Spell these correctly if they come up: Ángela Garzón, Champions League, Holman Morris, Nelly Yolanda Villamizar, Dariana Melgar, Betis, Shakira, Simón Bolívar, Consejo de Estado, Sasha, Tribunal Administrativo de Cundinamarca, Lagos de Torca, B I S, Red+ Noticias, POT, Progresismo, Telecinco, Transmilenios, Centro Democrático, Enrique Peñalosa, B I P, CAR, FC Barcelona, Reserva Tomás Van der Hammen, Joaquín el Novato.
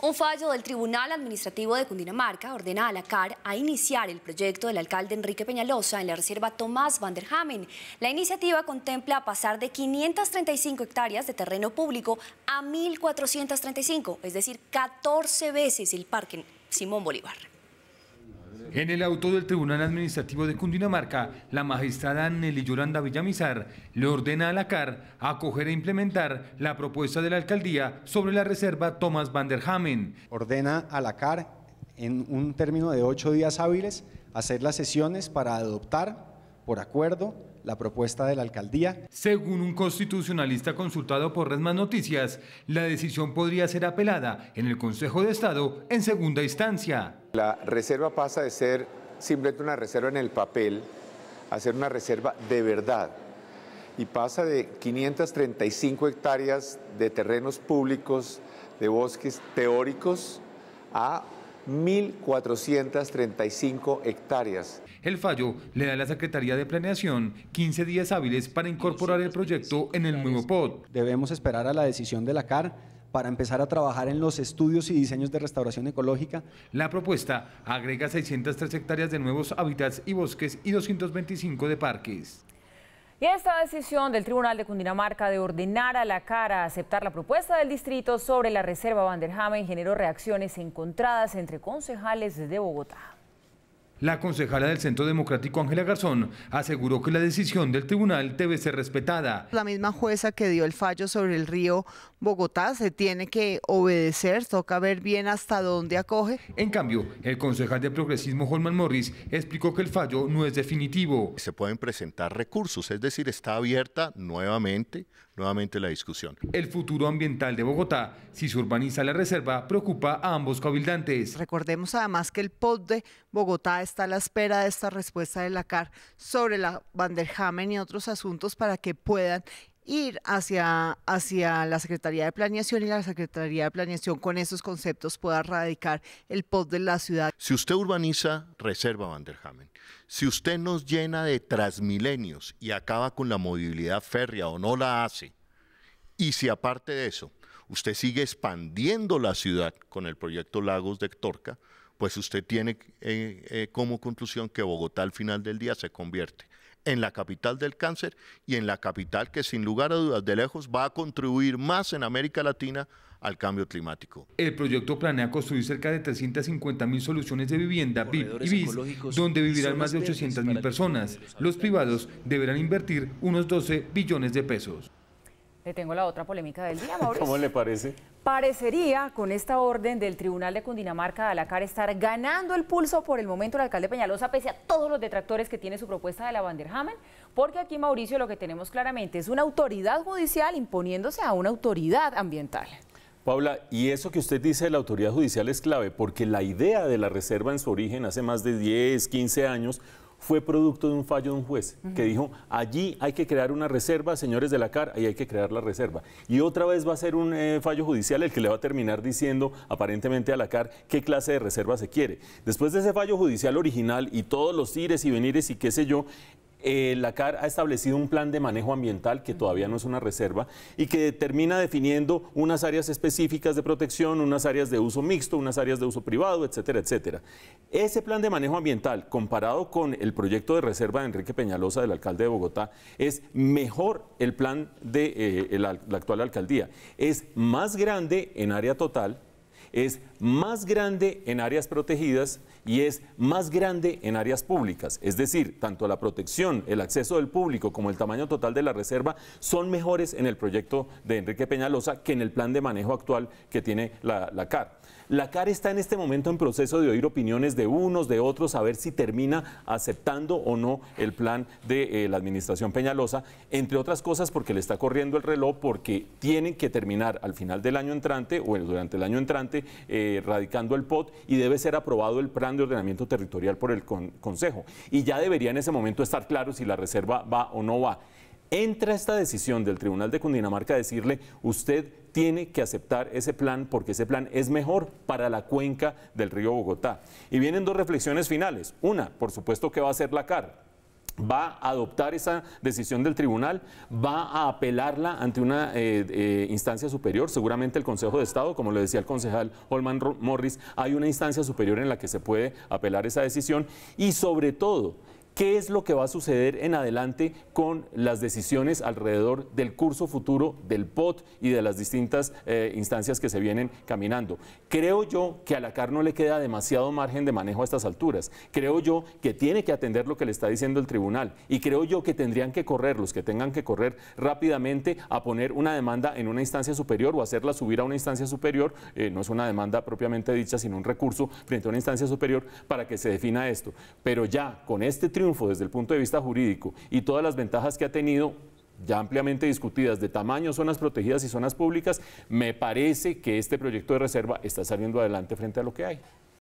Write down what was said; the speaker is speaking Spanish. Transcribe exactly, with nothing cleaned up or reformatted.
Un fallo del Tribunal Administrativo de Cundinamarca ordena a la C A R a iniciar el proyecto del alcalde Enrique Peñalosa en la Reserva Tomás Van der Hammen. La iniciativa contempla pasar de quinientas treinta y cinco hectáreas de terreno público a mil cuatrocientas treinta y cinco, es decir, catorce veces el parque Simón Bolívar. En el auto del Tribunal Administrativo de Cundinamarca, la magistrada Nelly Yolanda Villamizar le ordena a la C A R acoger e implementar la propuesta de la alcaldía sobre la reserva Tomás Van der Hammen. Ordena a la C A R en un término de ocho días hábiles hacer las sesiones para adoptar por acuerdo la propuesta de la alcaldía. Según un constitucionalista consultado por Red+ Noticias, la decisión podría ser apelada en el Consejo de Estado en segunda instancia. La reserva pasa de ser simplemente una reserva en el papel a ser una reserva de verdad y pasa de quinientas treinta y cinco hectáreas de terrenos públicos, de bosques teóricos, a mil cuatrocientas treinta y cinco hectáreas. El fallo le da a la Secretaría de Planeación quince días hábiles para incorporar el proyecto en el nuevo P O T. Debemos esperar a la decisión de la C A R para empezar a trabajar en los estudios y diseños de restauración ecológica. La propuesta agrega seiscientas tres hectáreas de nuevos hábitats y bosques y doscientas veinticinco de parques. Y esta decisión del Tribunal de Cundinamarca de ordenar a la C A R a aceptar la propuesta del distrito sobre la Reserva Van der Hammen generó reacciones encontradas entre concejales de Bogotá. La concejala del Centro Democrático, Ángela Garzón, aseguró que la decisión del tribunal debe ser respetada. La misma jueza que dio el fallo sobre el río Bogotá se tiene que obedecer, toca ver bien hasta dónde acoge. En cambio, el concejal de Progresismo, Holman Morris, explicó que el fallo no es definitivo. Se pueden presentar recursos, es decir, está abierta nuevamente, nuevamente la discusión. El futuro ambiental de Bogotá, si se urbaniza la reserva, preocupa a ambos cabildantes. Recordemos además que el P O T de Bogotá es está a la espera de esta respuesta de la C A R sobre la Van der Hammen y otros asuntos para que puedan ir hacia, hacia la Secretaría de Planeación y la Secretaría de Planeación con esos conceptos pueda radicar el P O T de la ciudad. Si usted urbaniza Reserva Van der Hammen, si usted nos llena de Transmilenios y acaba con la movilidad férrea o no la hace, y si aparte de eso usted sigue expandiendo la ciudad con el proyecto Lagos de Torca, pues usted tiene eh, eh, como conclusión que Bogotá al final del día se convierte en la capital del cáncer y en la capital que sin lugar a dudas de lejos va a contribuir más en América Latina al cambio climático. El proyecto planea construir cerca de trescientas cincuenta mil soluciones de vivienda B I P y B I S, donde vivirán más de ochocientas mil personas. Los privados deberán invertir unos doce billones de pesos. Le tengo la otra polémica del día, Mauricio. ¿Cómo le parece? Parecería, con esta orden del Tribunal de Cundinamarca, a la C A R estar ganando el pulso por el momento el alcalde Peñalosa, pese a todos los detractores que tiene su propuesta de la Van der Hammen, porque aquí, Mauricio, lo que tenemos claramente es una autoridad judicial imponiéndose a una autoridad ambiental. Paula, y eso que usted dice de la autoridad judicial es clave, porque la idea de la reserva en su origen hace más de diez, quince años fue producto de un fallo de un juez uh-huh. que dijo, allí hay que crear una reserva, señores de la C A R, ahí hay que crear la reserva. Y otra vez va a ser un eh, fallo judicial el que le va a terminar diciendo aparentemente a la C A R qué clase de reserva se quiere. Después de ese fallo judicial original y todos los ires y venires y qué sé yo, Eh, la C A R ha establecido un plan de manejo ambiental que todavía no es una reserva y que termina definiendo unas áreas específicas de protección, unas áreas de uso mixto, unas áreas de uso privado, etcétera, etcétera. Ese plan de manejo ambiental, comparado con el proyecto de reserva de Enrique Peñalosa, del alcalde de Bogotá, es mejor el plan de eh, la, la actual alcaldía. Es más grande en área total, es más grande en áreas protegidas y es más grande en áreas públicas. Es decir, tanto la protección, el acceso del público como el tamaño total de la reserva son mejores en el proyecto de Enrique Peñalosa que en el plan de manejo actual que tiene la, la C A R. La C A R está en este momento en proceso de oír opiniones de unos, de otros, a ver si termina aceptando o no el plan de eh, la administración Peñalosa, entre otras cosas porque le está corriendo el reloj, porque tienen que terminar al final del año entrante o el, durante el año entrante eh, radicando el P O T y debe ser aprobado el plan de ordenamiento territorial por el con, Consejo. Y ya debería en ese momento estar claro si la reserva va o no va. Entra esta decisión del Tribunal de Cundinamarca a decirle, usted tiene que aceptar ese plan porque ese plan es mejor para la cuenca del río Bogotá. Y vienen dos reflexiones finales. Una, por supuesto que va a hacer la C A R. va a adoptar esa decisión del tribunal, va a apelarla ante una eh, eh, instancia superior, seguramente el Consejo de Estado, como lo decía el concejal Holman Morris, hay una instancia superior en la que se puede apelar esa decisión y sobre todo, ¿qué es lo que va a suceder en adelante con las decisiones alrededor del curso futuro del P O T y de las distintas eh, instancias que se vienen caminando? Creo yo que a la C A R no le queda demasiado margen de manejo a estas alturas. Creo yo que tiene que atender lo que le está diciendo el tribunal y creo yo que tendrían que correr, los que tengan que correr rápidamente a poner una demanda en una instancia superior o hacerla subir a una instancia superior, eh, no es una demanda propiamente dicha, sino un recurso frente a una instancia superior para que se defina esto. Pero ya con este tribunal desde el punto de vista jurídico y todas las ventajas que ha tenido, ya ampliamente discutidas, de tamaño, zonas protegidas y zonas públicas, me parece que este proyecto de reserva está saliendo adelante frente a lo que hay.